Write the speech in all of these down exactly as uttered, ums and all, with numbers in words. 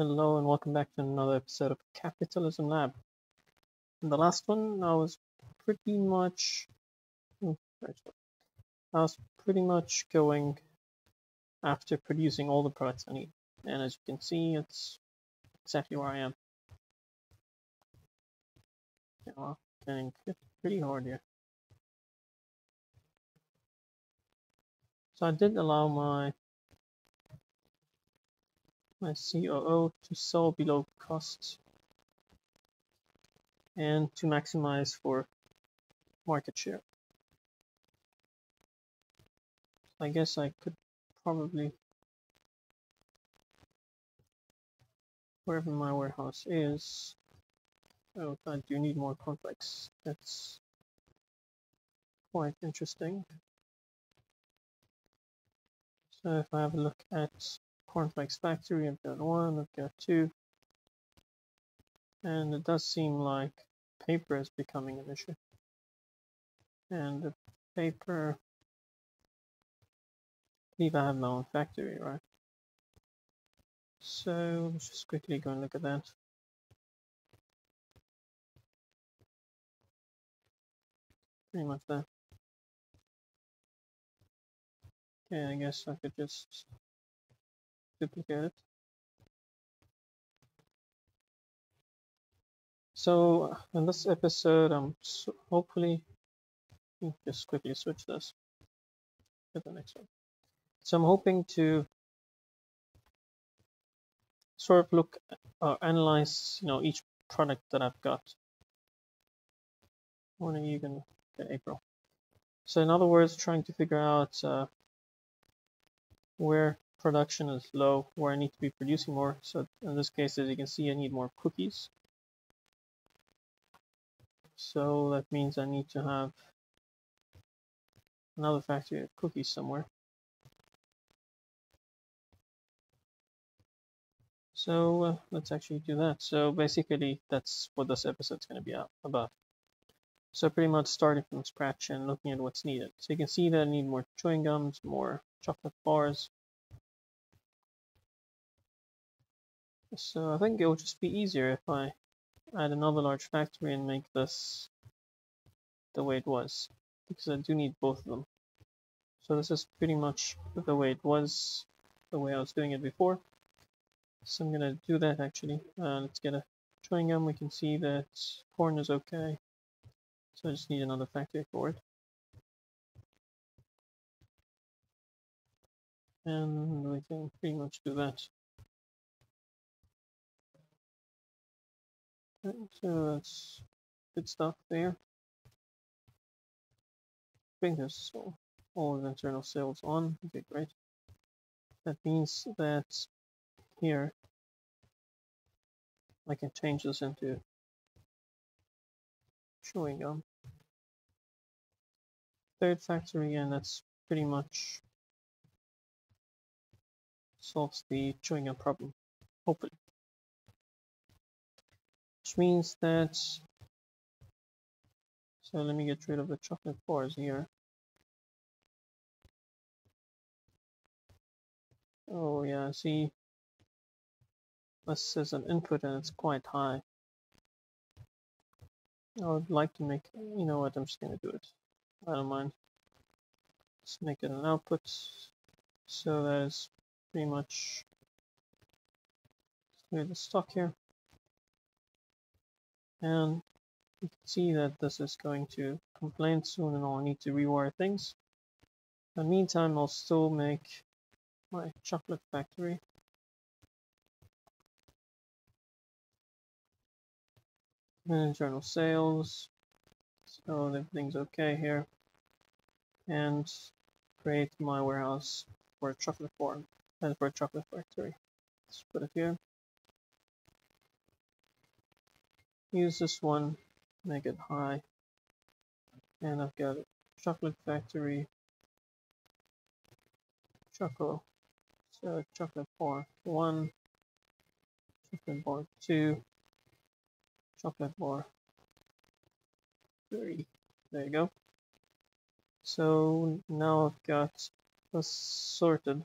Hello and welcome back to another episode of Capitalism Lab. In the last one, I was pretty much, I was pretty much going after producing all the products I need, and as you can see, it's exactly where I am. Yeah, well, dang, it's pretty hard here. So I did allow my my C O O to sell below cost and to maximize for market share. I guess I could probably, wherever my warehouse is, oh, I do need more complex. That's quite interesting. So if I have a look at Cornflakes factory, I've got one, I've got two, and it does seem like paper is becoming an issue. And the paper, I believe I have my own factory, right? So let's just quickly go and look at that. Pretty much that. Okay, I guess I could just duplicate it. So in this episode, I'm so hopefully just quickly switch this to the next one. So I'm hoping to sort of look or uh, analyze, you know, each product that I've got. When are you gonna get April? So in other words, trying to figure out uh, where production is low, where I need to be producing more. So in this case, as you can see, I need more cookies. So that means I need to have another factory of cookies somewhere. So uh, let's actually do that. So basically, that's what this episode's going to be about. So pretty much starting from scratch and looking at what's needed. So you can see that I need more chewing gums, more chocolate bars. So I think it would just be easier if I add another large factory and make this the way it was, because I do need both of them. So this is pretty much the way it was, the way I was doing it before. So I'm gonna do that actually. Uh, let's get a chewing gum. We can see that corn is okay. So I just need another factory for it. And we can pretty much do that. So that's good stuff there. Bring this all, all of the internal sales on. Okay, great. That means that here I can change this into chewing gum. Third factory, and that's pretty much solves the chewing gum problem, hopefully. Which means that, so let me get rid of the chocolate bars here. Oh yeah, see, this is an input and it's quite high. I would like to make, you know what, I'm just gonna do it. I don't mind. Let's make it an output. So that is pretty much the stock here. And you can see that this is going to complain soon and I'll need to rewire things. In the meantime, I'll still make my chocolate factory. And internal sales. So everything's okay here. And create my warehouse for a chocolate farm and for a chocolate factory. Let's put it here. Use this one, make it high, and I've got a chocolate factory, choco, so chocolate bar one, chocolate bar two, chocolate bar three, there you go. So now I've got this sorted,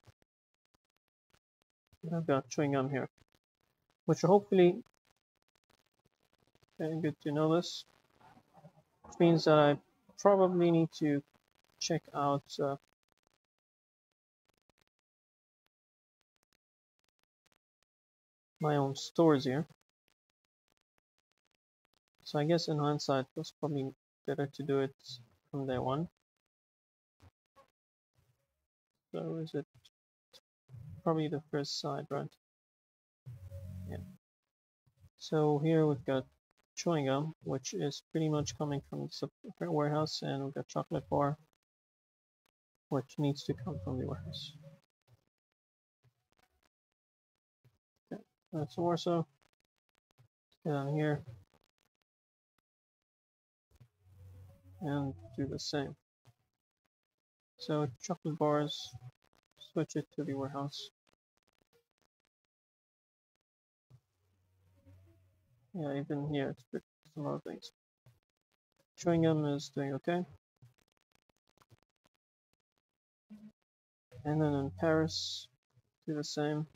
I've got chewing gum here. which hopefully getting good to know this, which means that I probably need to check out uh, my own stores here. So I guess in hindsight it was probably better to do it from day one. So is it probably the first side, right? Yeah. So here we've got chewing gum, which is pretty much coming from the warehouse, and we've got chocolate bar, which needs to come from the warehouse. Okay, that's more so. Get down here and do the same. So chocolate bars, switch it to the warehouse. Yeah, even here it's picked a lot of things. Chewing gum is doing okay. And then in Paris, do the same.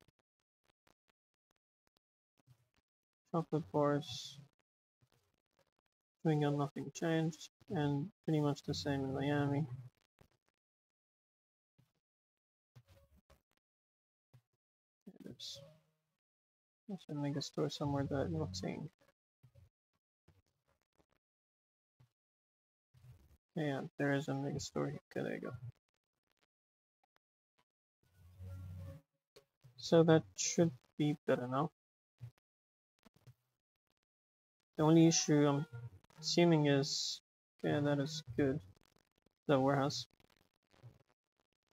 Chocolate bars, chewing gum, nothing changed, and pretty much the same in Miami. There's a mega store somewhere that I'm not seeing. Yeah, there is a mega store here. Okay, there you go. So that should be better now. The only issue I'm assuming is, okay, that is good, the warehouse.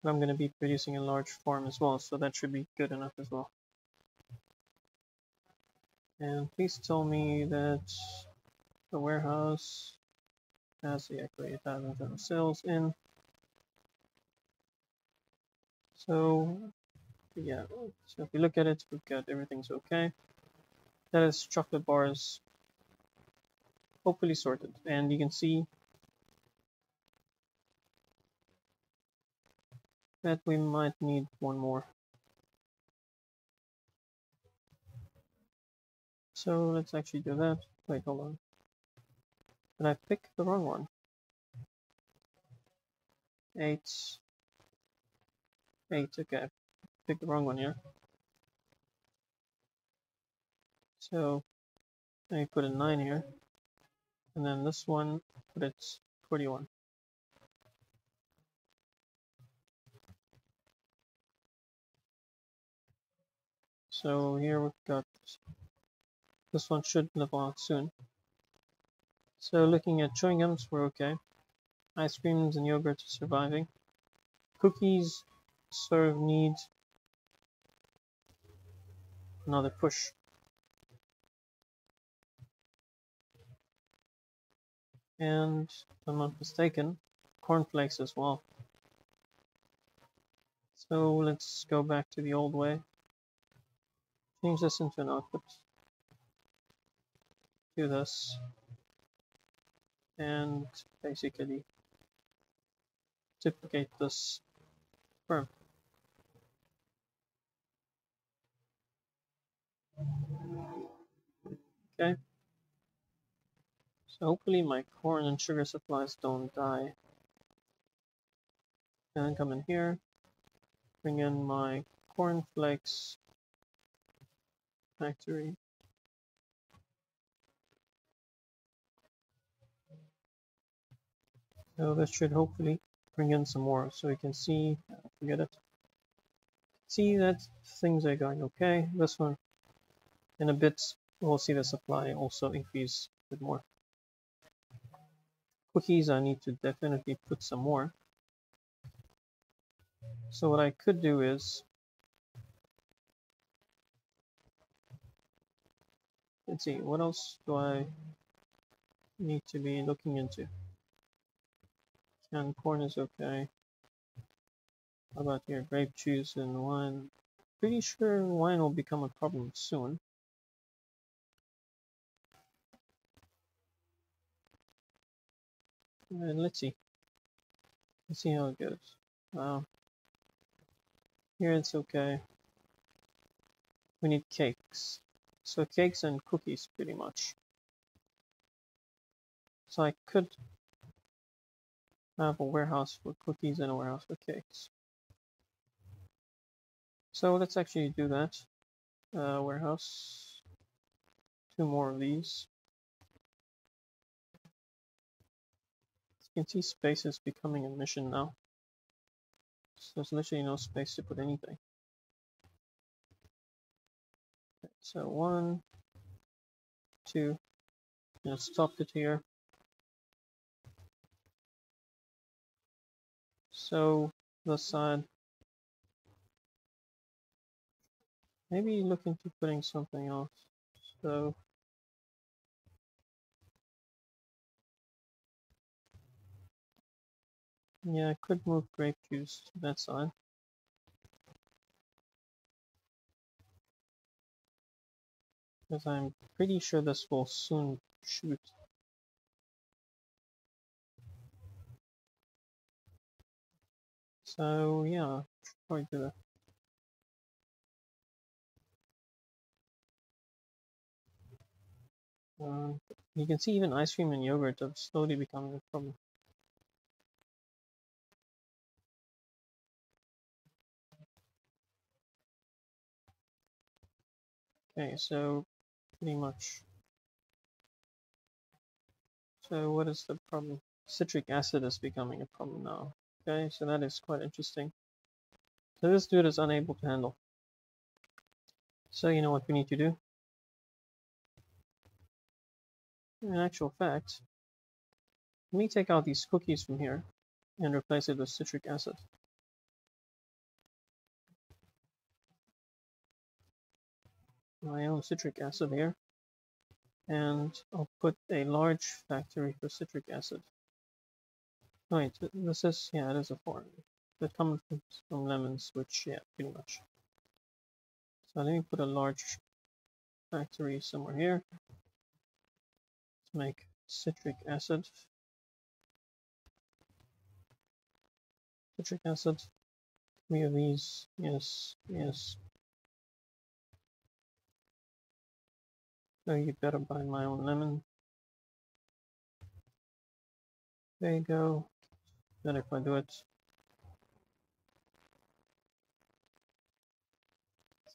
But I'm going to be producing a large farm as well, so that should be good enough as well. And please tell me that the warehouse has the accurate eight thousand sales in. So, yeah, so if you look at it, we've got everything's okay. That is chocolate bars hopefully sorted, and you can see that we might need one more. So let's actually do that. Wait, hold on. Did I pick the wrong one? Eight. Eight, okay. Picked the wrong one here. So let me put a nine here. And then this one, but it's forty-one. So here we've got, this one should live out soon. So looking at chewing gums, we're okay. Ice creams and yogurt are surviving. Cookies serve need another push. And if I'm not mistaken, cornflakes as well. So let's go back to the old way. Change this into an output. Do this. And basically duplicate this firm. Okay. So hopefully my corn and sugar supplies don't die. And then come in here, bring in my cornflakes factory. So this should hopefully bring in some more, so you can see, forget it, see that things are going okay. This one, in a bit, we'll see the supply also increase a bit more. Cookies, I need to definitely put some more. So what I could do is, let's see, what else do I need to be looking into? And corn is okay. How about here, grape juice and wine? Pretty sure wine will become a problem soon. And let's see. Let's see how it goes. Um, here it's okay. We need cakes. So cakes and cookies pretty much. So I could have a warehouse for cookies and a warehouse for cakes. So let's actually do that. Uh, warehouse. Two more of these. As you can see, space is becoming a mission now. So there's literally no space to put anything. Okay, so one, two, and it's topped it here. So this side. Maybe look into putting something else. So yeah, I could move grape juice to that side. Because I'm pretty sure this will soon shoot. So yeah, probably do that. Um, you can see even ice cream and yogurt have slowly become a problem. Okay, so pretty much. So what is the problem? Citric acid is becoming a problem now. Okay, so that is quite interesting. So this dude is unable to handle. So you know what we need to do? In actual fact, let me take out these cookies from here and replace it with citric acid. My own citric acid here, and I'll put a large factory for citric acid. Oh, wait, this is, yeah, it is a foreign. That comes from lemons, which, yeah, pretty much. So let me put a large factory somewhere here. Make citric acid, citric acid, three of these, yes, yes. So you better buy my own lemon. There you go. Then if I do it,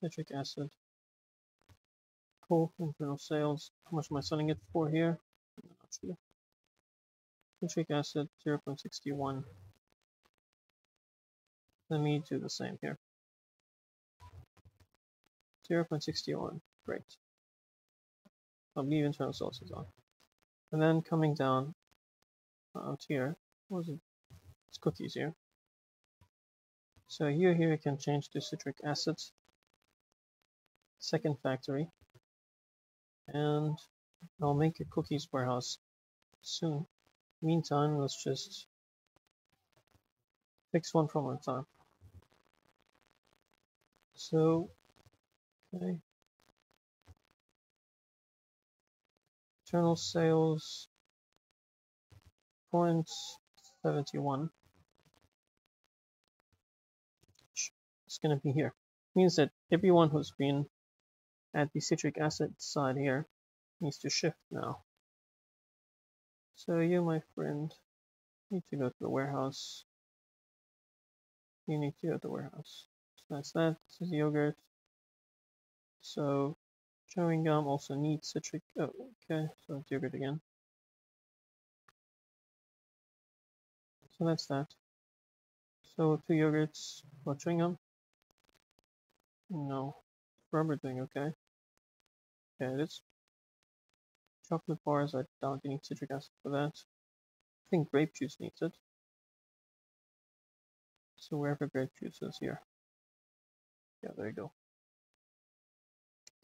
citric acid, cool, internal sales, how much am I selling it for here? Sure. Citric acid zero point six one. Let me do the same here. zero point six one, great. I'll leave internal sources on. And then coming down out here, what was it? It's cookies here. So here, here you can change to citric acid. Second factory. And I'll make a cookies warehouse soon. Meantime, let's just fix one from our time. So, okay. Internal sales zero point seven one. It's going to be here. Means that everyone who's been at the citric acid side here needs to shift now. So you, my friend, need to go to the warehouse. You need to go to the warehouse. So that's that. This is yogurt. So chewing gum also needs citric. Oh, okay. So it's yogurt again. So that's that. So two yogurts. What, chewing gum? No. Rubber thing, okay. Okay, it is. Chocolate bars, I doubt you need citric acid for that. I think grape juice needs it. So wherever grape juice is here. Yeah, there you go.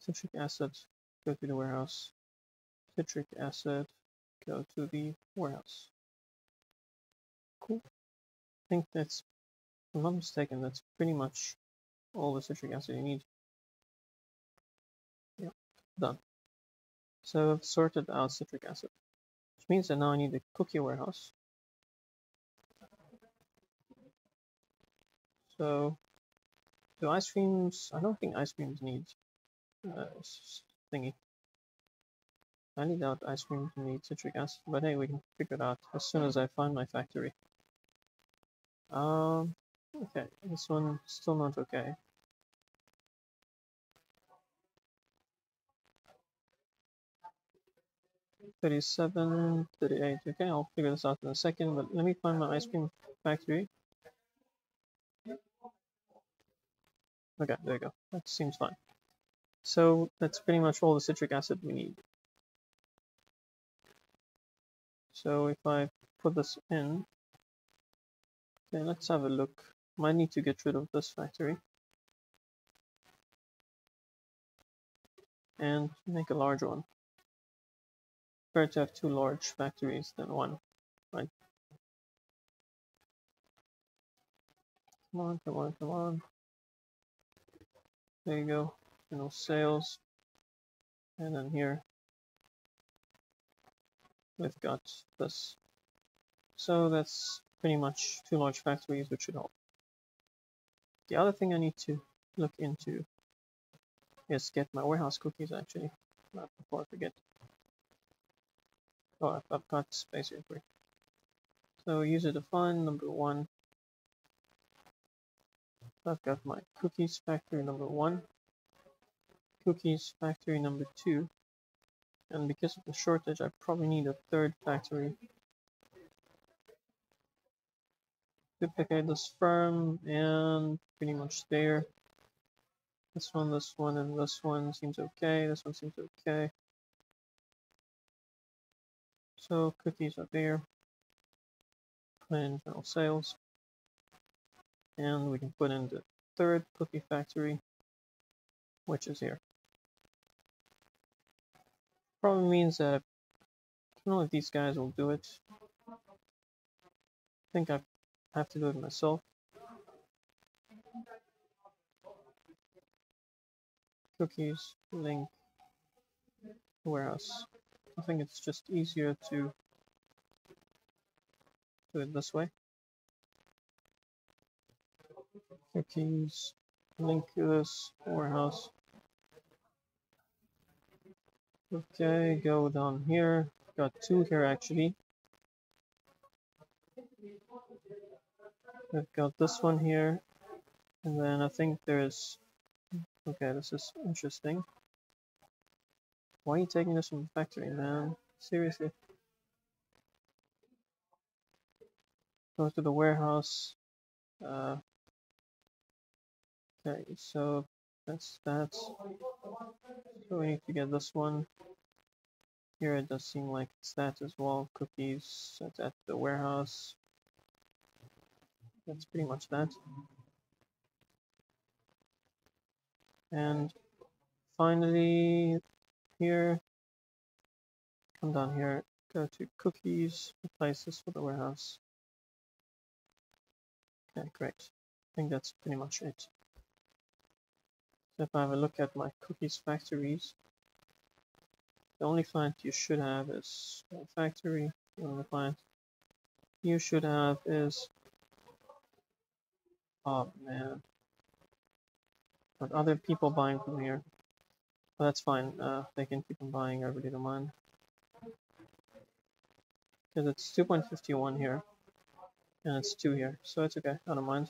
Citric acid, go to the warehouse. Citric acid, go to the warehouse. Cool. I think that's, if I'm not mistaken, that's pretty much all the citric acid you need. Done. So I've sorted out citric acid, which means that now I need a cookie warehouse. So, do ice creams? I don't think ice creams need uh, thingy. I need out ice cream to need citric acid, but hey, we can figure it out as soon as I find my factory. Um, okay, this one still not okay. thirty-seven, thirty-eight, okay, I'll figure this out in a second, but let me find my ice cream factory. Okay, there we go, that seems fine. So that's pretty much all the citric acid we need. So if I put this in, okay, let's have a look. Might need to get rid of this factory and make a large one. Better to have two large factories than one, right? Come on, come on, come on. There you go. You know, sales, and then here we've got this. So that's pretty much two large factories, which should help. The other thing I need to look into is get my warehouse cookies, actually, not before I forget. Oh, I've got space here for you. So user define number one. I've got my cookies factory number one, cookies factory number two, and because of the shortage, I probably need a third factory. Duplicate this firm and pretty much there. This one, this one, and this one seems okay. This one seems okay. So cookies are there, put in general sales, and we can put in the third cookie factory, which is here. Probably means that I don't know if these guys will do it. I think I have to do it myself. Cookies, link, warehouse. I think it's just easier to do it this way. Cookies, link this, warehouse. Okay, go down here. Got two here actually. I've got this one here. And then I think there's... Okay, this is interesting. Why are you taking this from the factory, man? Seriously. Goes to the warehouse. Uh, okay, so that's that. So we need to get this one. Here it does seem like it's that as well. Cookies, that's at the warehouse. That's pretty much that. And finally... Here, come down here, go to cookies, replace this with the warehouse. Okay, great. I think that's pretty much it. So if I have a look at my cookies factories, the only client you should have is factory. The only client you should have is, oh man, but other people buying from here. Well, that's fine, uh, they can keep on buying, I really don't mind. Because it's two point five one here, and it's two here, so it's okay, I don't mind.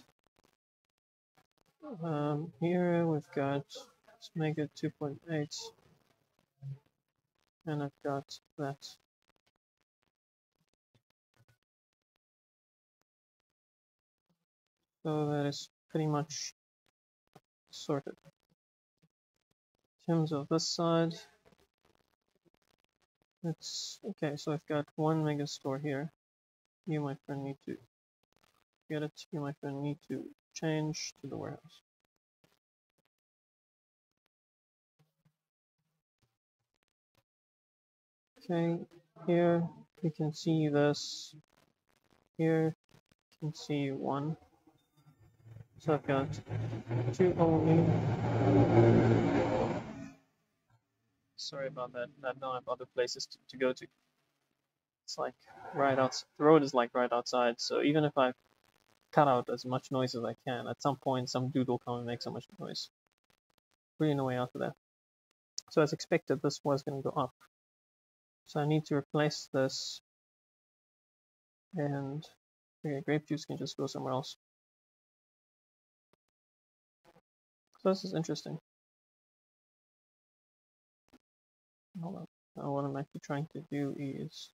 Um, here we've got, let's make it two point eight, and I've got that. So that is pretty much sorted. In terms of this side, it's okay. So I've got one mega store here. You, my friend, need to get it. You, my friend, need to change to the warehouse. Okay, here you can see this. Here you can see one. So I've got two only. Sorry about that, I don't have other places to, to go to. It's like right outside, the road is like right outside, so even if I cut out as much noise as I can, at some point some dude will come and make so much noise. Really no way out of that. So as expected, this was going to go up. So I need to replace this, and okay, grape juice can just go somewhere else. So this is interesting. Hold on. Now what I'm actually trying to do is,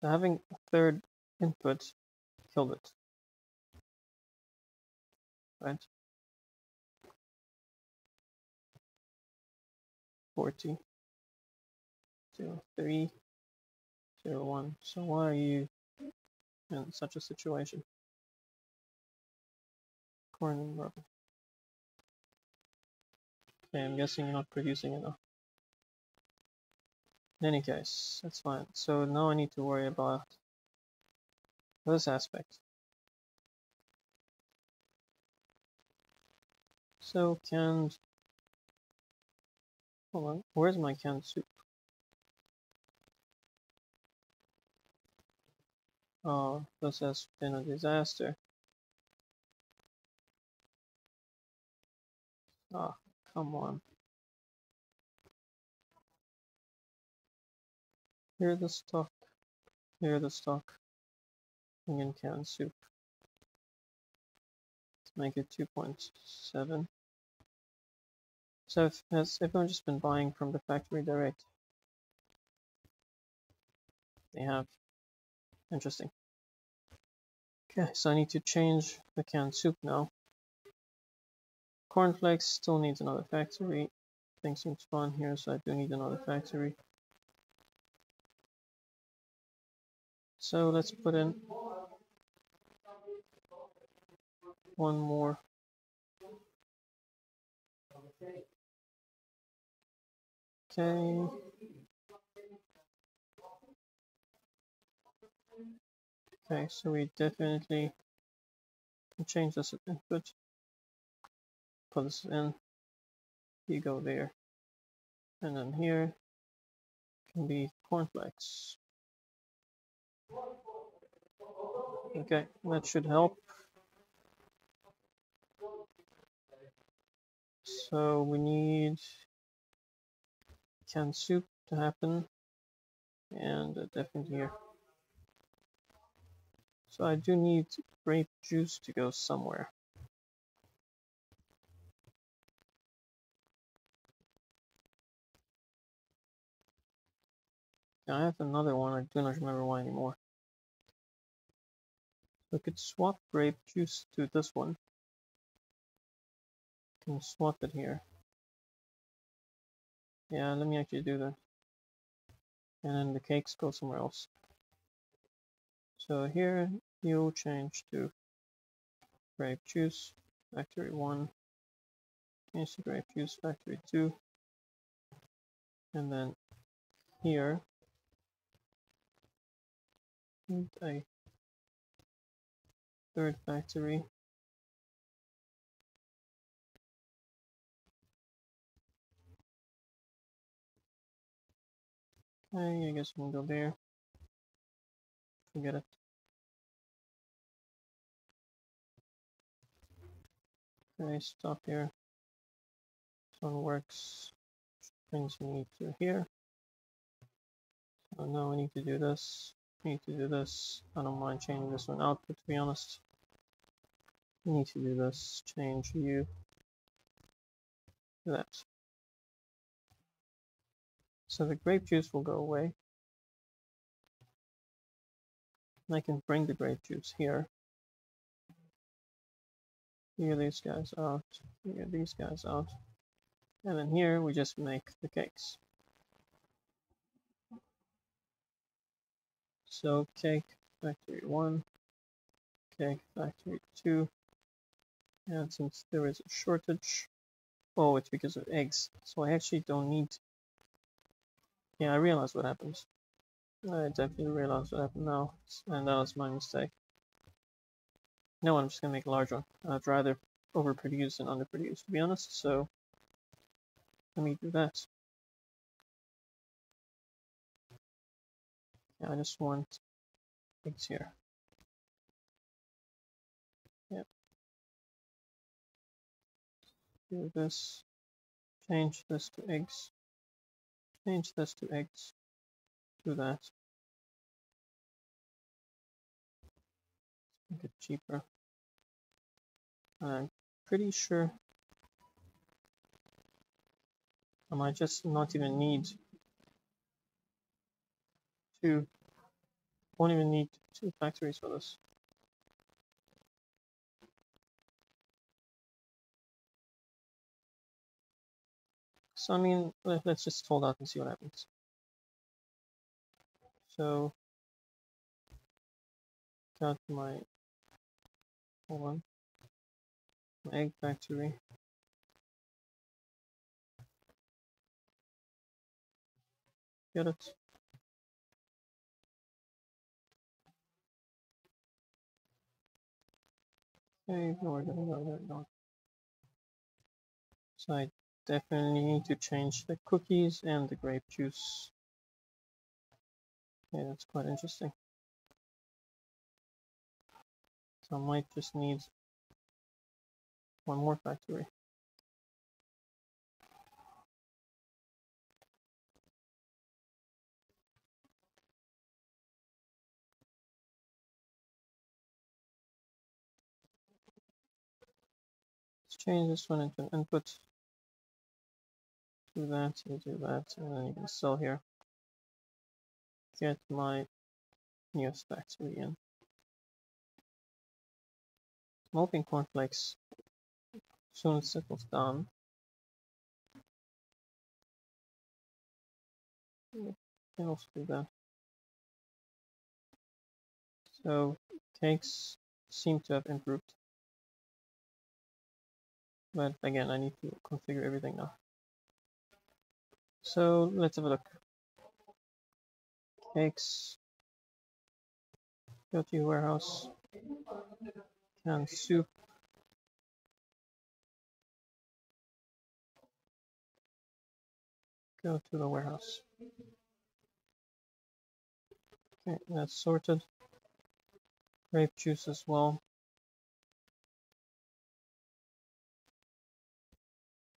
so having a third input killed it, right? forty. Zero, three, zero, one. So why are you in such a situation? Corn and rubber. Okay, I'm guessing you're not producing enough. In any case, that's fine. So now I need to worry about this aspect. So canned, hold on, where's my canned soup? Oh, this has been a disaster. Ah, come on. Clear the stock, clear the stock, bring in canned soup. Let's make it two point seven. So if, has everyone just been buying from the factory direct? They have. Interesting. Okay, so I need to change the canned soup now. Cornflakes still needs another factory. Things seem to spawn here, so I do need another factory. So let's put in one more. Okay. Okay, so we definitely can change this input. Put this in. You go there. And then here can be cornflakes. Okay, that should help. So we need canned soup to happen. And a different here. So I do need grape juice to go somewhere. Now I have another one, I do not remember why anymore. We could swap grape juice to this one. Can swap it here. Yeah, let me actually do that. And then the cakes go somewhere else. So here you'll change to grape juice, factory one, change to grape juice, factory two, and then here, and a third factory, okay, I guess we'll go there, forget it. Okay, stop here. This one works, which brings me to here. So now I need to do this. I need to do this. I don't mind changing this one output, to be honest. I need to do this. Change you to that. So the grape juice will go away. And I can bring the grape juice here. Here these guys out, here these guys out, and then here we just make the cakes. So cake factory one, cake factory two, and since there is a shortage, oh, it's because of eggs, so I actually don't need, yeah, I realize what happens. I definitely realize what happened now, and that was my mistake. No, I'm just going to make a large one. I'd rather overproduce than underproduce, to be honest, so let me do that. Yeah, I just want things here. Yep. Do this, Change this to eggs. Change this to eggs. Do that. Make it cheaper. I'm pretty sure I might just not even need two. Won't even need two factories for this. So I mean, let, let's just hold out and see what happens. So, got my hold on my egg factory. Get it. Okay, no, we're gonna go there. No. So I definitely need to change the cookies and the grape juice. Okay, that's quite interesting. So I might just need one more factory. Change this one into an input. Do that, you do that, and then you can sell here. Get my newest factory in. I'm hoping cornflakes soon settles down. You can also do that. So cakes seem to have improved. But again, I need to configure everything now. So let's have a look. Cakes. Go to your warehouse. Canned soup. Go to the warehouse. Okay, that's sorted. Grape juice as well.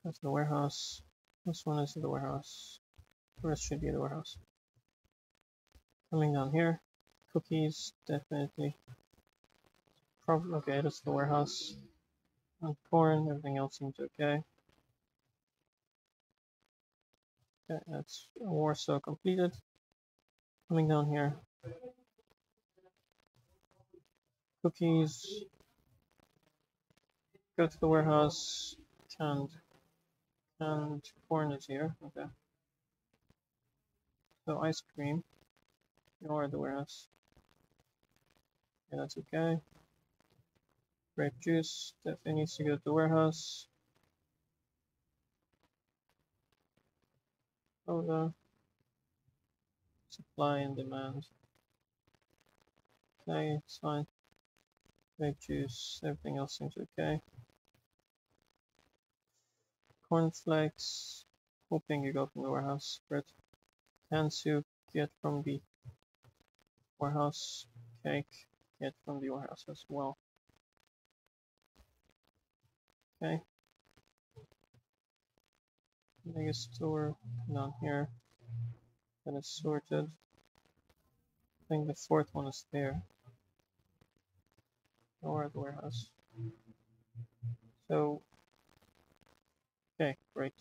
That's the warehouse. This one is the warehouse. The rest should be the warehouse. Coming down here. Cookies, definitely. Probably, okay, that's the warehouse. And corn, everything else seems okay. Okay, that's Warsaw completed. Coming down here. Cookies. Go to the warehouse. And And corn is here, okay. So ice cream, or the warehouse. Yeah, that's okay. Grape juice, definitely needs to go to the warehouse. Over. Supply and demand. Okay, it's fine. Grape juice, everything else seems okay. Cornflakes, hoping you go from the warehouse. Bread, canned soup, get from the warehouse. Cake, get from the warehouse as well. Okay. Mega store down here. That is sorted. I think the fourth one is there. Or the warehouse. So. Okay, great.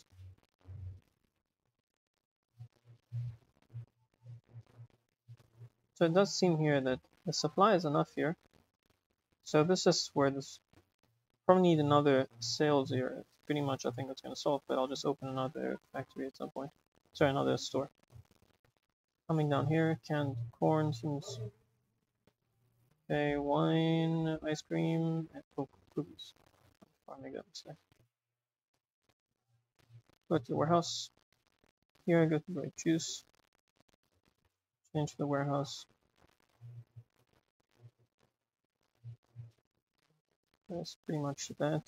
So it does seem here that the supply is enough here. So this is where this probably need another sales here. Pretty much I think that's gonna solve, but I'll just open another factory at some point. Sorry, another store. Coming down here, canned corn seems okay, wine, ice cream, and cookies. I make that mistake. Go to the warehouse. Here I go to grape juice. Change the warehouse. That's pretty much that.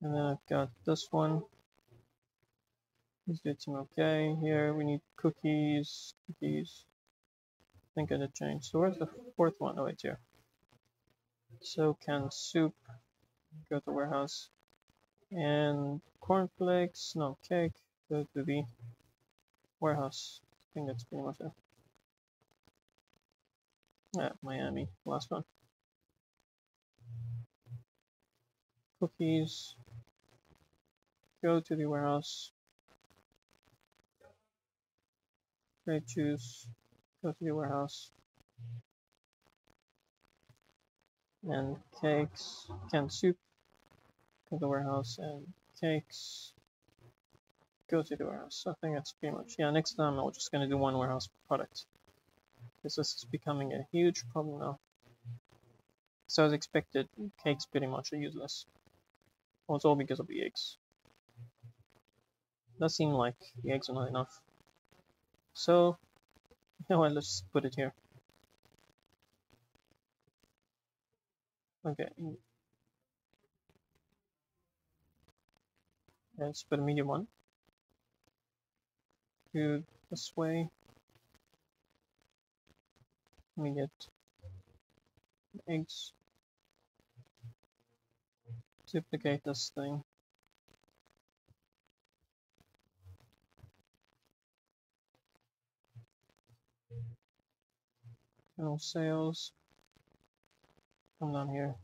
And then I've got this one. These do seem okay. Here we need cookies. Cookies. I think I did change. So where's the fourth one? Oh, it's here. So canned soup. Go to the warehouse. and cornflakes, no cake, go to the warehouse. I think that's pretty much it. Ah, Miami, last one. Cookies, go to the warehouse. Grape juice, go to the warehouse. And cakes, canned soup, go to the warehouse, and cakes, go to the warehouse. I think that's pretty much, yeah, next time I'm just going to do one warehouse product, because this is becoming a huge problem now. So as expected, cakes pretty much are useless. Well, it's all because of the eggs. Does seem like the eggs are not enough. So, you know what, let's put it here. Okay. Let's put a medium one. Go this way. Let me get eggs. Duplicate this thing. Channel sales. Come down here.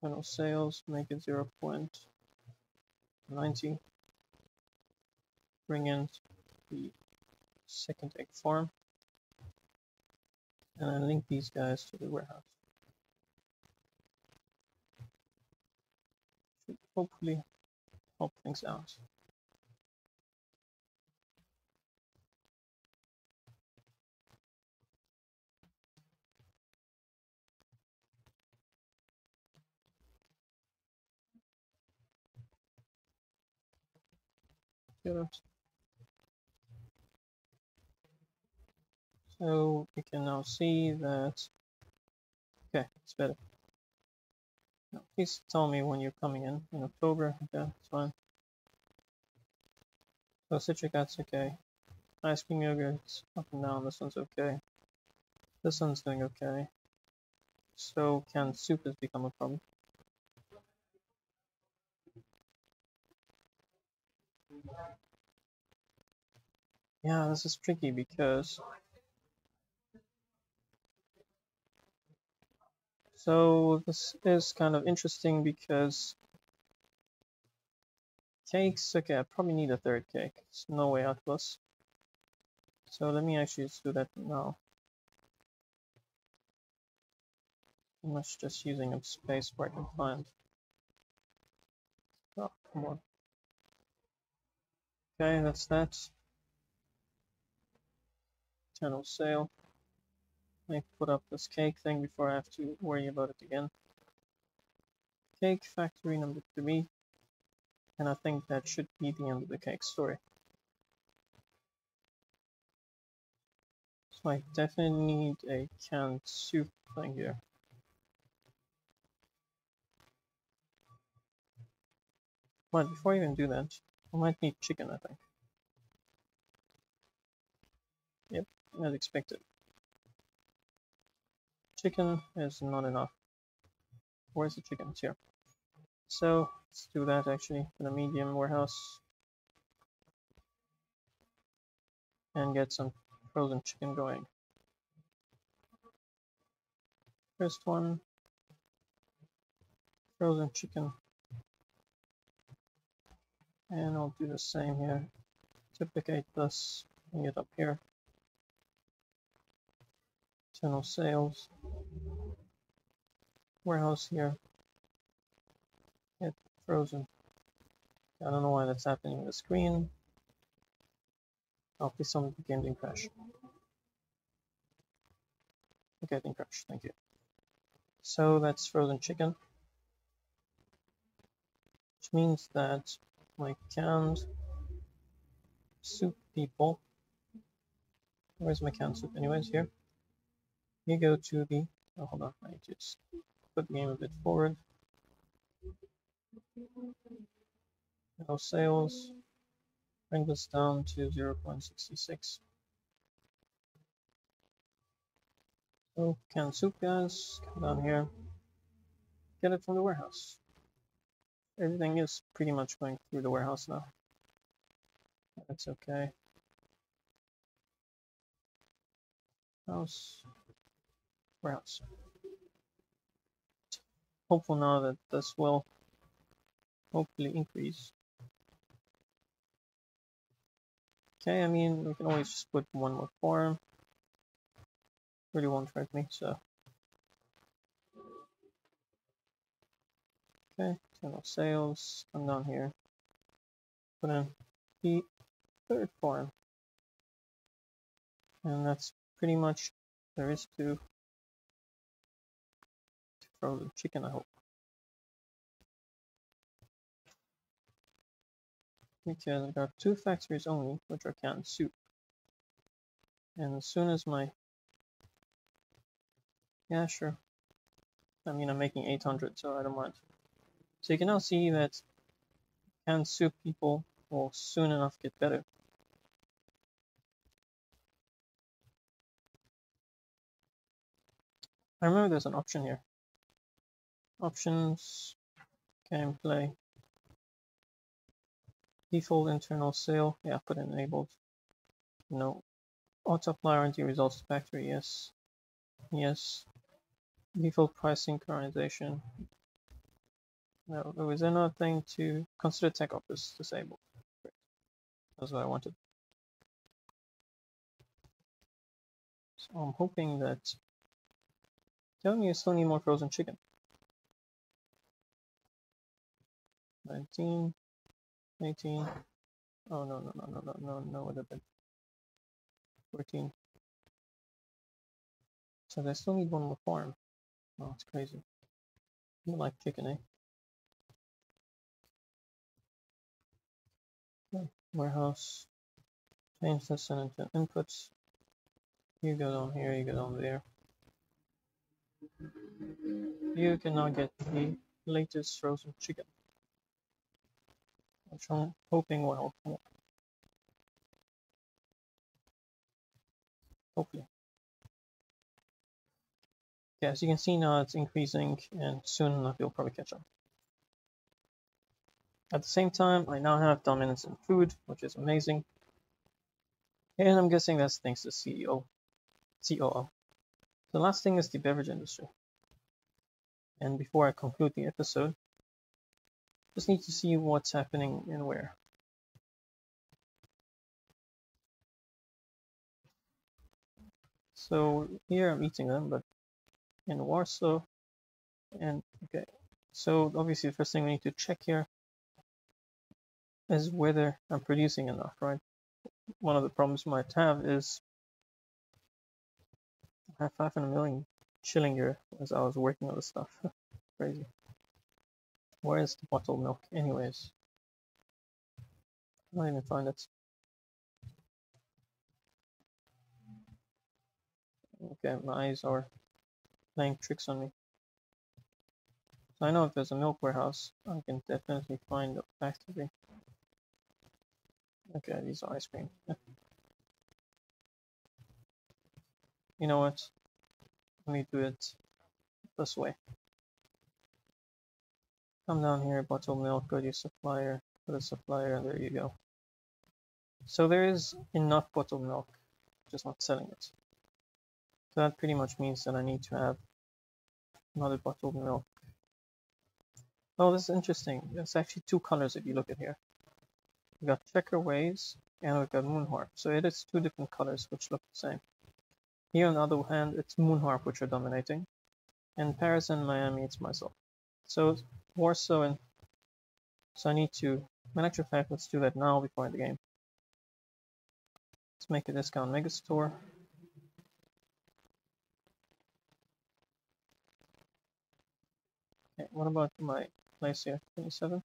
Channel sales. Make it zero point ninety. Bring in the second egg farm. And I link these guys to the warehouse. Should hopefully help things out. Get it. So we can now see that. Okay, it's better. Now, please tell me when you're coming in in October. Okay, it's fine. So citric, that's okay. Ice cream yogurt's up and down. This one's okay. This one's doing okay. So canned soup has become a problem. Yeah, this is tricky because. So this is kind of interesting because cakes, okay, I probably need a third cake. There's no way out of us. So let me actually just do that now. I'm not just using up space where I can find. Oh, come on. Okay, that's that. Channel sale. I put up this cake thing before I have to worry about it again. Cake factory number three, and I think that should be the end of the cake story. So I definitely need a canned soup thing here. But before I even do that, I might need chicken, I think. Yep, as expected. Chicken is not enough. Where's the chicken? It's here. So let's do that actually in a medium warehouse and get some frozen chicken going. First one, frozen chicken, and I'll do the same here. Duplicate this and get up here. Channel sales, warehouse here, get frozen. I don't know why that's happening on the screen. Oh, please, some game didn't crash. Okay, it didn't crash, thank you. So that's frozen chicken, which means that my canned soup people, where's my canned soup anyways, here. You go to the, oh, hold on, I just put the game a bit forward. No sales, bring this down to zero point six six. So canned soup guys, come down here, get it from the warehouse. everything is pretty much going through the warehouse now. That's okay. House. Warehouse. Hopeful now that this will hopefully increase. Okay, I mean, we can always just put one more farm. Really won't affect me, so. Okay, channel sales. Come down here. Put in the third farm. And that's pretty much there is to, to frozen chicken, I hope. Because I've got two factories only, which are canned soup. And as soon as my... Yeah, sure. I mean, I'm making eight hundred, so I don't mind. So you can now see that canned soup people will soon enough get better. I remember there's an option here. Options, gameplay. Default internal sale, yeah, put enabled. No. Auto apply R and D results to factory, yes. Yes. Default price synchronization. No, there was another thing to consider tech office disabled. Great. That's what I wanted. So I'm hoping that. Tell me you still need more frozen chicken. nineteen. eighteen. Oh no no no no no no no would have been fourteen. So they still need one more farm. Oh, it's crazy. You like chicken, eh? Okay. Warehouse. Change this into inputs. You go down here, you go down there. You can now get the latest frozen chicken, which I'm hoping will help more. Hopefully. Yeah, as you can see now it's increasing, and soon enough you'll probably catch up. At the same time, I now have dominance in food, which is amazing. And I'm guessing that's thanks to C E O, C O O. The last thing is the beverage industry. And before I conclude the episode, just need to see what's happening and where. So here I'm eating them, but in Warsaw, and okay. So obviously the first thing we need to check here is whether I'm producing enough, right? One of the problems we might have is I have five hundred million chilling here as I was working on this stuff. Crazy. Where is the bottled milk, anyways? I can't even find it. Okay, my eyes are playing tricks on me. So I know if there's a milk warehouse, I can definitely find a factory. Okay, these are ice cream. You know what? Let me do it this way. Come down here, bottle milk, go to your supplier, go to supplier, and there you go. So there is enough bottle milk, just not selling it. So that pretty much means that I need to have another bottled milk. Oh, this is interesting. There's actually two colors if you look at here. We've got Checker Waves and we've got Moonharp. So it is two different colors which look the same. Here on the other hand, it's Moonharp which are dominating. And Paris and Miami, it's myself. So Warsaw, and so I need to, in actual fact, let's do that now before the game. Let's make a discount mega store. Okay, what about my place here? twenty-seven?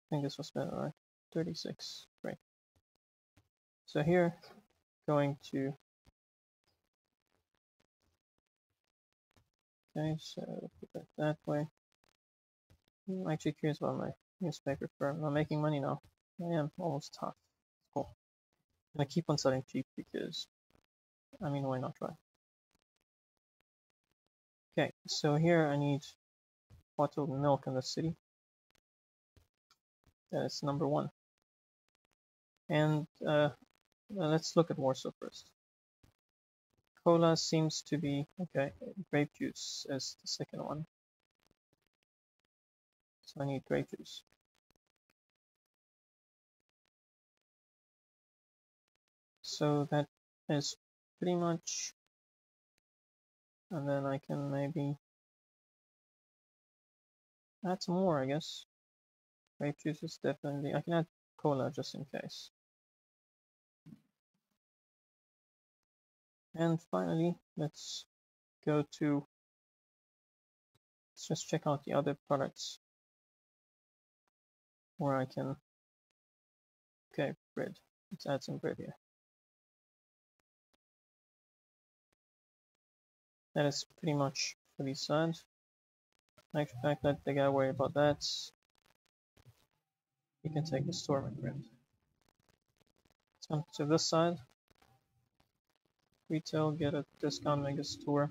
I think this was better, right? thirty-six, great. So here, going to. Okay, so put that that way. I'm actually curious about my newspaper firm. I'm making money now. I am almost half. Cool. And I keep on selling cheap because, I mean, why not, right? Okay, so here I need bottled milk in the city. That is number one. And uh, let's look at Warsaw first. Cola seems to be, okay, grape juice is the second one. So I need grape juice. So that is pretty much, and then I can maybe add some more, I guess. Grape juice is definitely, I can add cola just in case. And finally, let's go to, let's just check out the other products where I can, okay, bread, let's add some bread here. That is pretty much pretty sad. Matter of fact, let the guy worry about that. You can take the storm and print. Let's come to this side. Retail, get a discount mega store.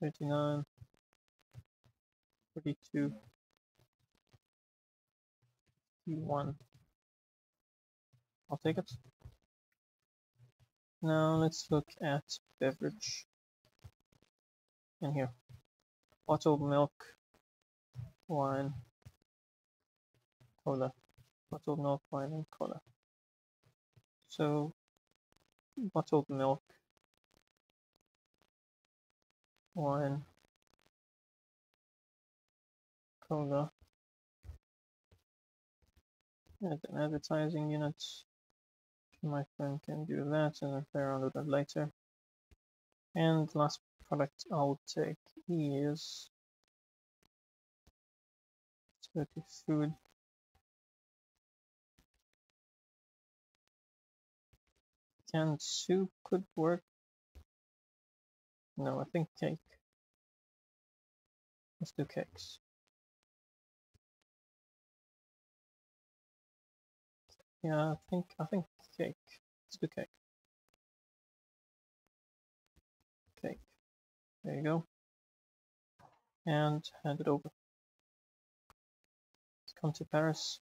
thirty-nine. forty-two. fifty-one. I'll take it. Now let's look at beverage in here. Bottled milk, wine, cola. Bottled milk, wine, and cola. So bottled milk, wine, cola, and an advertising unit. My friend can do that and play around with that later. And last product I'll take is Turkish food. Canned soup could work. No, I think cake. Let's do cakes. Yeah, I think I think cake. Let's do cake. Cake. There you go. And hand it over. Let's come to Paris.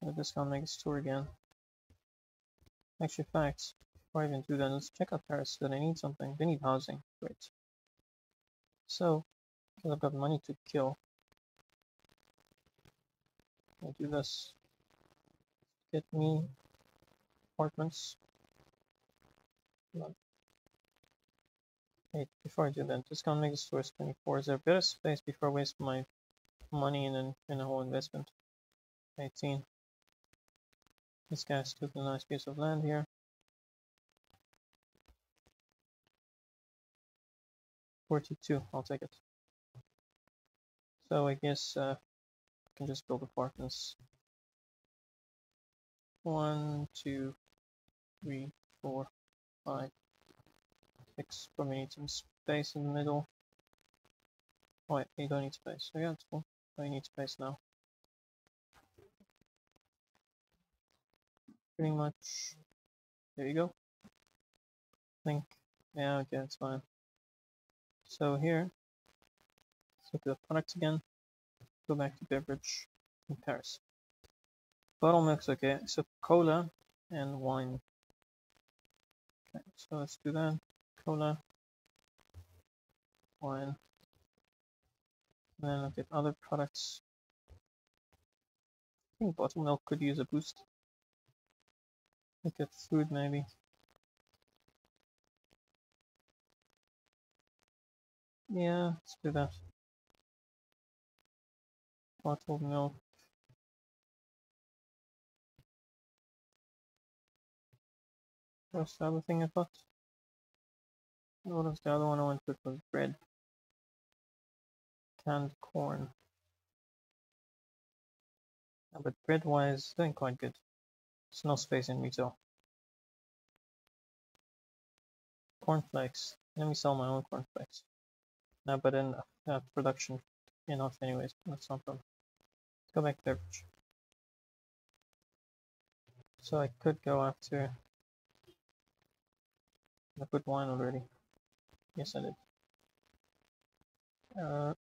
Let this guy make a store again. Actually, facts. Before I even do that, let's check out Paris. So they need something. They need housing. Great. So, because I've got money to kill, I'll do this. Get me apartments. Wait, before I do that, just gonna make the store twenty-four. Is there better space before I waste my money in a, in a whole investment? eighteen. This guy's took a nice piece of land here. forty-two, I'll take it. So I guess uh, I can just build apartments. One, two, three, four, five, six. Probably need some space in the middle. Oh, wait, you don't need space. Oh, yeah, that's cool. I need space now. Pretty much. There you go. I think. Yeah, okay, that's fine. So here, let's look at the products again. Go back to beverage in Paris. Bottle milk's okay, so cola and wine. Okay, so let's do that. Cola, wine. And then look at other products. I think bottle milk could use a boost. Look at food maybe. Yeah, let's do that. Bottled milk. What's the other thing I bought? What was the other one I went with was bread. Canned corn. Yeah, but bread wise, doing quite good. There's no space in retail. Cornflakes. Let me sell my own cornflakes. No, but in uh, production enough, anyways. That's not a problem. Let's go back to beverage. So I could go after. I put one already. Yes, I did. Uh,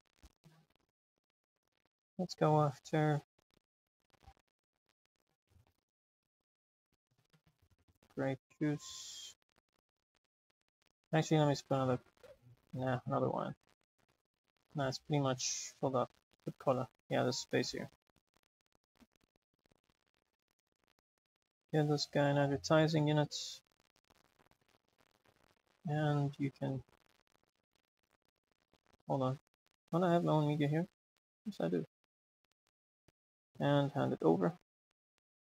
let's go after grape juice. Actually, let me split another. Nah, another one. Nah, it's pretty much filled up. Put cola. Yeah, there's space here. Get this guy an advertising unit. And you can. Hold on. Don't I have my own media here? Yes, I do. And hand it over.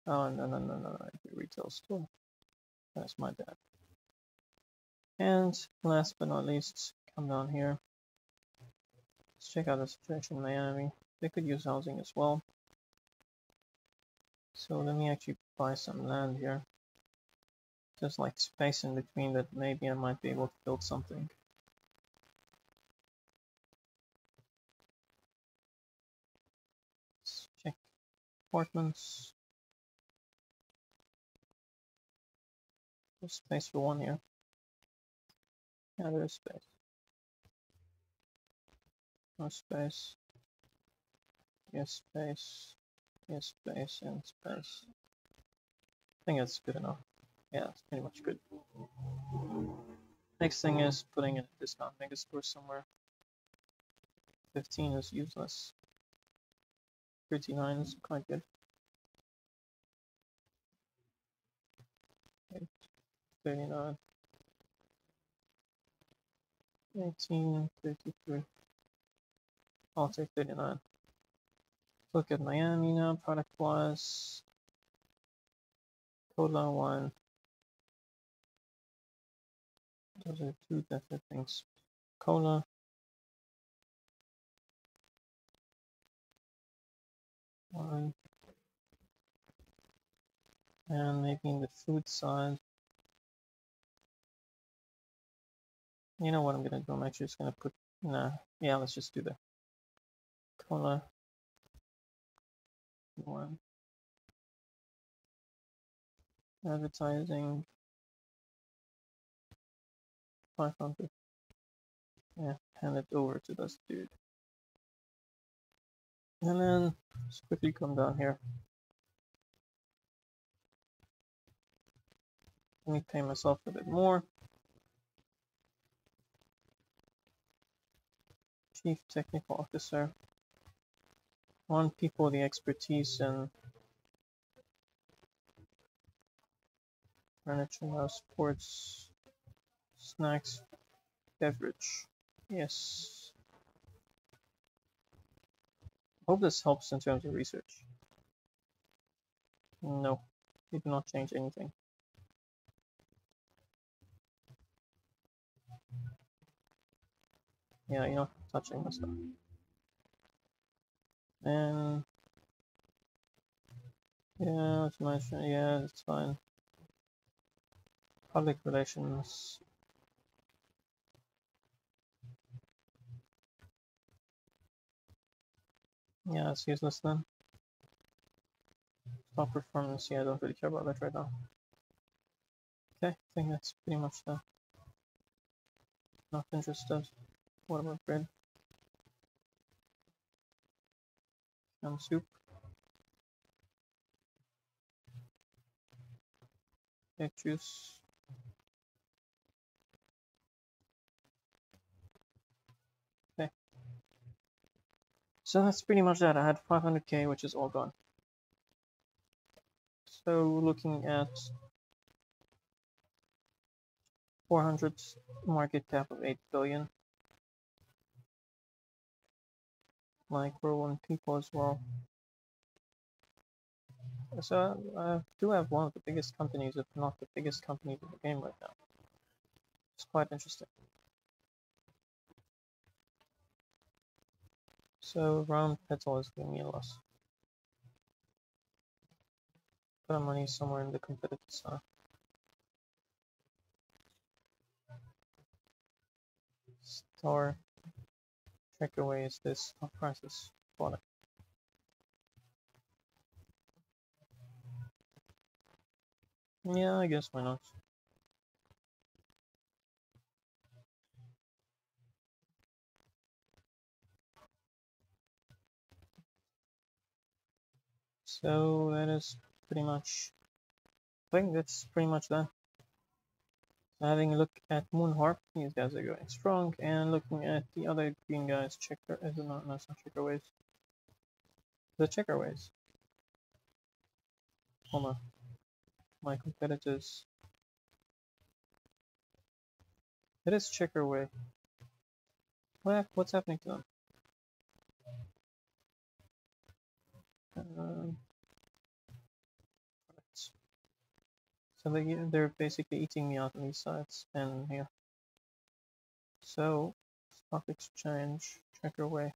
Oh, no, no, no, no, no. Retail store. That's my bad. And last but not least, come down here. Let's check out the situation in Miami. They could use housing as well. So let me actually buy some land here. Just like space in between that maybe I might be able to build something. Let's check apartments. There's space for one here. Yeah, there's space. No space. Yes, space. Yes, space and space. I think that's good enough. Yeah, it's pretty much good. Next thing is putting in a discount mega store somewhere. fifteen is useless. thirty-nine is quite good. thirty-nine. eighteen, thirty-three. I'll take thirty-nine. Look at Miami now, product wise. Cola one. Those are two different things. Cola. One. And maybe in the food side. You know what I'm gonna do? I'm actually just gonna put. Nah. Yeah, let's just do that. Cola. One. Advertising. five hundred. Yeah, hand it over to this dude. And then just quickly come down here. Let me pay myself a bit more. Chief Technical Officer. I want people the expertise in furniture, sports, snacks, beverage. Yes. I hope this helps in terms of research. No, it did not change anything. Yeah, you're not touching my stuff. And yeah, automation, yeah, that's fine. Public relations. Yeah, it's useless then. Top performance, yeah, I don't really care about that right now. Okay, I think that's pretty much that. Not interested. What about bread? Some soup. Egg juice. Okay. So that's pretty much that. I had five hundred K, which is all gone. So looking at four hundred, market cap of eight billion. Like we're one people as well. So I do have one of the biggest companies, if not the biggest company in the game right now. It's quite interesting. So round petal is giving me a loss. Put our money somewhere in the competitive side. Star. Check away is this stock prices product. Yeah, I guess why not. So that is pretty much, I think that's pretty much done. So having a look at Moonharp, these guys are going strong, and looking at the other green guys, checker is not, no, it's not checker waves. The checker waves. Hold on. My competitors. It is checker wave. What, what's happening to them? Um, so they, they're basically eating me out on these sides and here. So, stock exchange, checker way.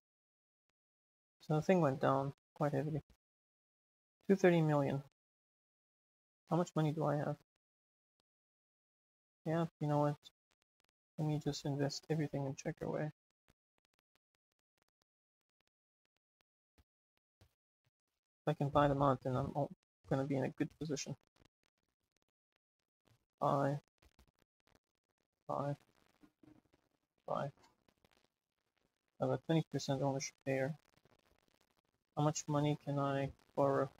So the thing went down quite heavily. two hundred thirty million. How much money do I have? Yeah, you know what? Let me just invest everything in checker way. I can buy them out, then I'm going to be in a good position. Buy, buy, buy. I have a twenty percent ownership there. How much money can I borrow?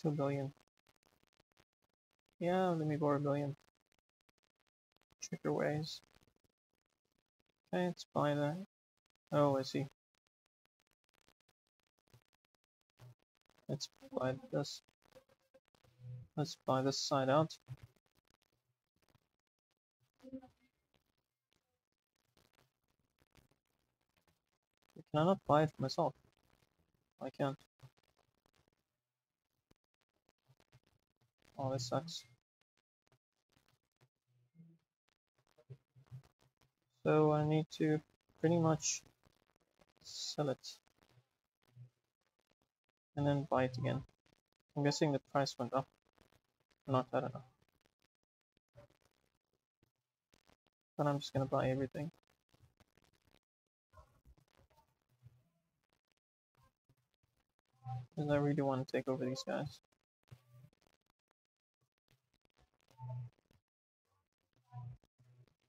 Two billion. Yeah, let me borrow a billion. Checker ways. Okay, let's buy that. Oh, I see. Let's buy this. Let's buy this side out. Can I not buy it for myself? I can't. Oh, this sucks. So I need to pretty much sell it. And then buy it again. I'm guessing the price went up. Not that enough. But I'm just gonna buy everything. Because I really want to take over these guys.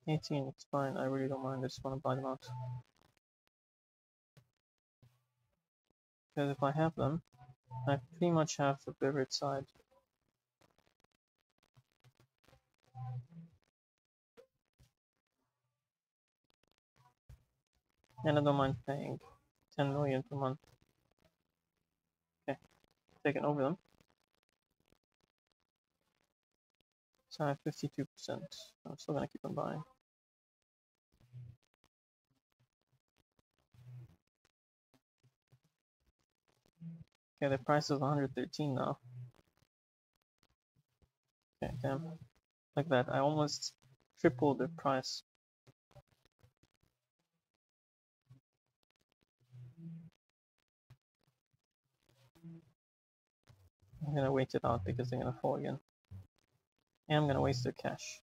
eighteen, it's fine, I really don't mind, I just want to buy them out. Because if I have them, I pretty much have the beverage side. And I don't mind paying ten million per month. Okay, taken over them. So I have fifty-two percent. I'm still gonna keep on buying. Okay, the price is one hundred thirteen now. Okay, damn. Like that, I almost tripled the price. I'm gonna wait it out because they're gonna fall again. And I'm gonna waste their cash.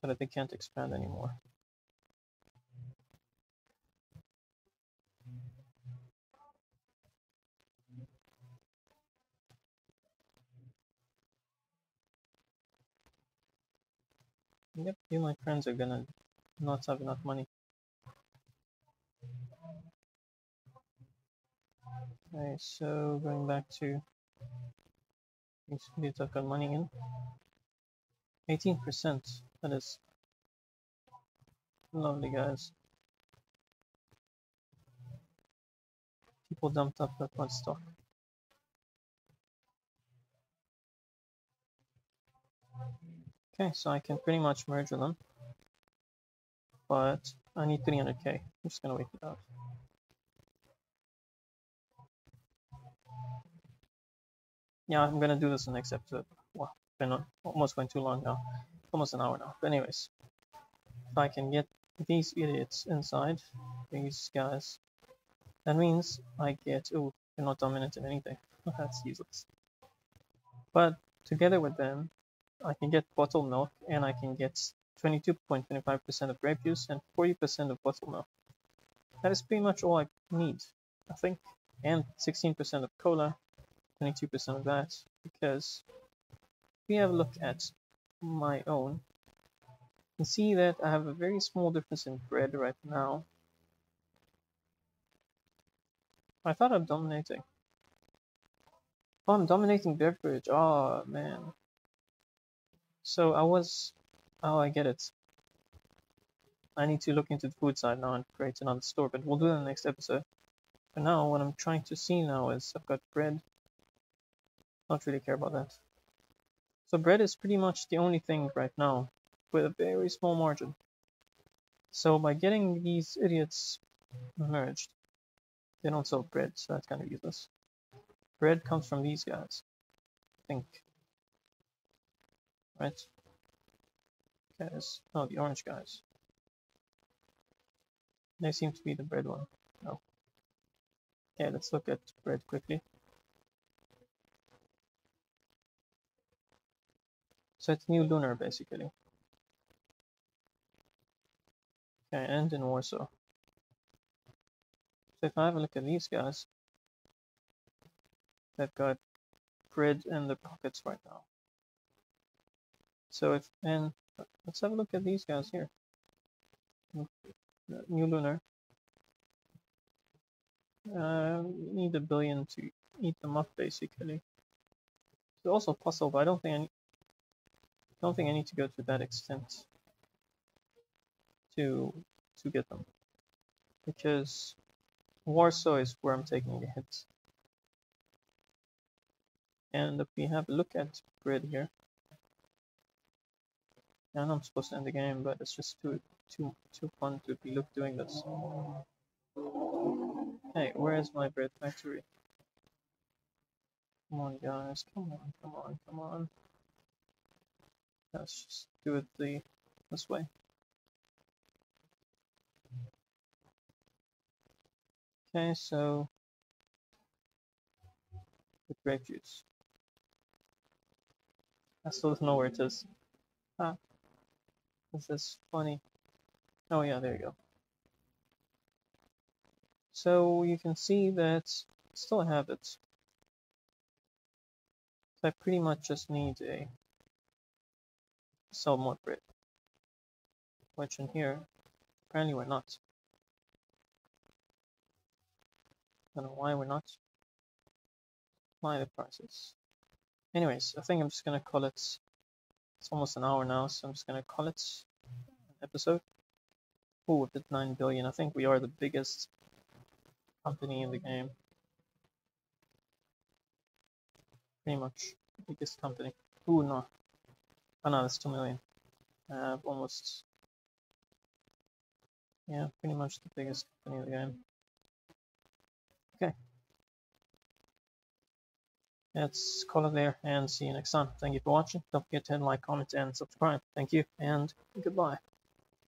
So that they can't expand anymore. Yep, you, my friends, are gonna not have enough money. Okay, so going back to these dudes I've got money in. eighteen percent, that is lovely, guys. People dumped up that one stock. Okay, so I can pretty much merge with them, but I need three hundred K. I'm just gonna wait it out. Yeah, I'm gonna do this in the next episode. Wow, been on, almost went too long now, almost an hour now. But anyways, if I can get these idiots inside, these guys, that means I get. Oh, they're not dominant in anything. That's useless. But together with them, I can get bottled milk, and I can get twenty-two point two five percent of grape juice and forty percent of bottled milk. That is pretty much all I need, I think. And sixteen percent of cola, twenty-two percent of that, because if we have a look at my own, you can see that I have a very small difference in bread right now. I thought I'm dominating. Oh, I'm dominating beverage. Oh, man. So I was... Oh, I get it. I need to look into the food side now and create another store, but we'll do that in the next episode. For now, what I'm trying to see now is I've got bread. Don't really care about that. So bread is pretty much the only thing right now, with a very small margin. So by getting these idiots merged, they don't sell bread, so that's kind of useless. Bread comes from these guys, I think. Right? Guys, no, the orange guys. They seem to be the bread one. No. Okay, let's look at bread quickly. So it's New Lunar, basically. Okay, and in Warsaw. So if I have a look at these guys, they've got bread in their pockets right now. So if, and let's have a look at these guys here. New Lunar. Uh, we need a billion to eat them up, basically. It's also a puzzle, but I don't think I, need, I don't think I need to go to that extent to to get them, because Warsaw is where I'm taking a hit. And if we have a look at bread here, and I'm supposed to end the game, but it's just too too too fun to be look doing this. Hey, where is my bread factory? Come on, guys! Come on! Come on! Come on! Let's just do it the this way. Okay, so the grape juice. I still don't know where it is. Ah, this is funny. Oh yeah, there you go. So you can see that I still have it. So I pretty much just need a sell more bread. Which in here, apparently we're not. I don't know why we're not. Why the prices? Anyways, I think I'm just gonna call it. It's almost an hour now, so I'm just gonna call it an episode. Oh, we did nine billion. I think we are the biggest company in the game. Pretty much biggest company. Ooh, no. Oh no, that's two million. Uh, almost. Yeah, pretty much the biggest company in the game. Okay. Let's call it there and see you next time. Thank you for watching. Don't forget to hit like, comment, and subscribe. Thank you, and goodbye.